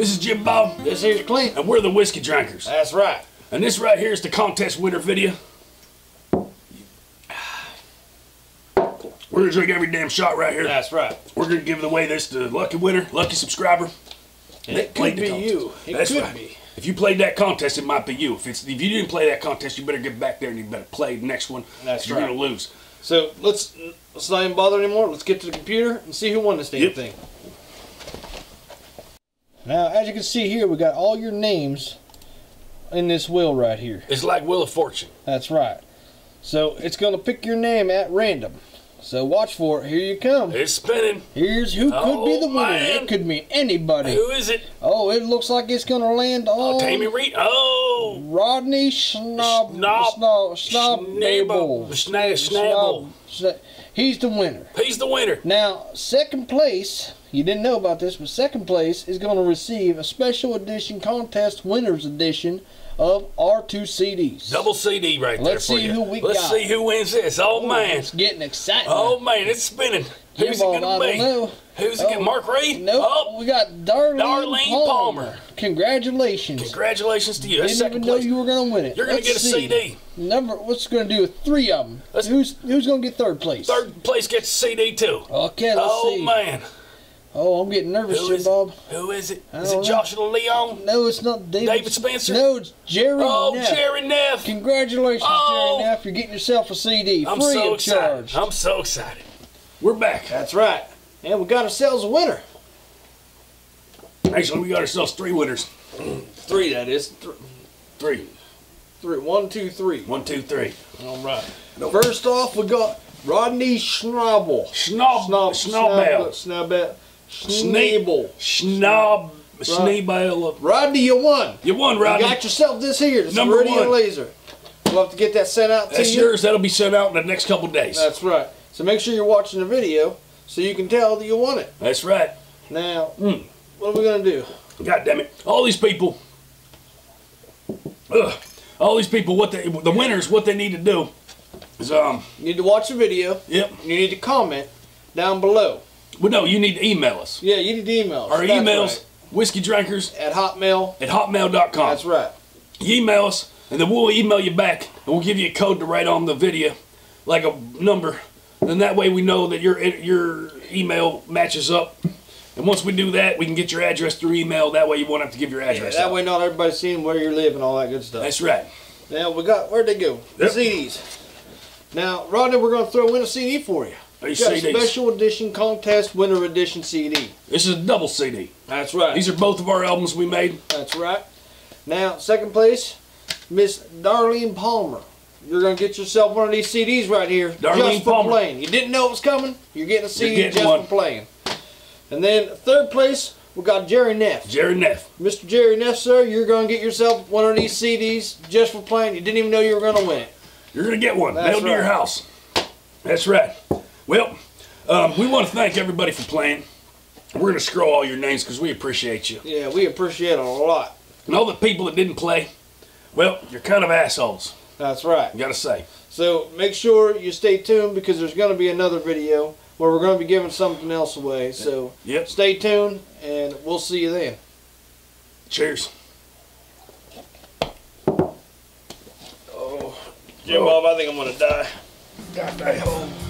This is Jim Bob. This here's Clint. And we're the Whiskey Drinkers. That's right. And this right here is the contest winner video. We're going to drink every damn shot right here. That's right. We're going to give away this to lucky winner, lucky subscriber. And it could be you. It could be. If you played that contest, it might be you. If you didn't play that contest, you better get back there and you better play the next one. That's right. You're going to lose. So let's not even bother anymore. Let's get to the computer and see who won this damn thing. Now, as you can see here, we got all your names in this wheel right here. It's like Wheel of Fortune. That's right. So it's going to pick your name at random. So watch for it. Here you come. It's spinning. Here's who could be the winner. Man. It could mean anybody. Who is it? Oh, it looks like it's going to land on... Oh, Tammy Reed. Oh! Rodney Schnabel. Schnabel. He's the winner. He's the winner. Now, second place... You didn't know about this, but second place is going to receive a special edition contest winners edition of our two CDs. Double CD right there. Let's see who we got. Let's see who wins this. Oh, man. It's getting exciting. Oh, man. It's spinning. Who's it going to be? I don't know. Who's it going to be? Mark Reed? No. Oh. We got Darlene Palmer. Congratulations. Congratulations to you. That's second place. Didn't even know you were going to win it. You're going to get a CD. What's going to do with three of them? Who's going to get third place? Third place gets a CD, too. Okay, let's see. Oh, man. Oh, I'm getting nervous here, Bob. Who is it? Is it Joshua Leon? No, it's not David. David Spencer? No, it's Jerry Neff. Oh, Jerry Neff. Congratulations, Jerry Neff. You're getting yourself a CD. I'm free so of charge. I'm so excited. We're back. That's right. And we got ourselves a winner. Actually, we got ourselves three winners. Three, that is. Three. One, two, three. One, two, three. All right. Nope. First off, we got Rodney Schnabel. Schnabel. Rodney, you won. You won, Rodney. You got yourself this here. This Viridian laser. We'll have to get that sent out to you. That's yours. That'll be sent out in the next couple days. That's right. So make sure you're watching the video so you can tell that you won it. That's right. Now, what are we going to do? God damn it. All these people. Ugh. All these people, the winners, what they need to do is... you need to watch the video. Yep. You need to comment down below. Well, no, you need to email us. Yeah, you need to email us. Our email's whiskey drinkers at hotmail.com. That's right. You email us, and then we'll email you back, and we'll give you a code to write on the video, like a number. And that way we know that your email matches up. And once we do that, we can get your address through email. That way you won't have to give your address. Yeah, that way not everybody's seeing where you live and all that good stuff. That's right. Now, where'd they go? Yep. The CDs. Now, Rodney, we're going to throw in a CD for you. These got CDs. A special edition contest winner edition CD. This is a double CD. That's right. These are both of our albums we made. That's right. Now, second place, Miss Darlene Palmer. You're going to get yourself one of these CDs right here. Darlene just for Palmer. Playing. You didn't know it was coming. You're getting a CD just for playing. And then third place, we got Jerry Neff. Jerry Neff. Mr. Jerry Neff, sir, you're going to get yourself one of these CDs just for playing. You didn't even know you were going to win it. You're going to get one. Mailed to your house. That's right. Well, we want to thank everybody for playing. We're going to scroll all your names because we appreciate you. Yeah, we appreciate it a lot. And all the people that didn't play, well, you're kind of assholes. That's right. Got to say. So make sure you stay tuned because there's going to be another video where we're going to be giving something else away. So stay tuned and we'll see you then. Cheers. Oh, Jim Bob, I think I'm going to die. God damn.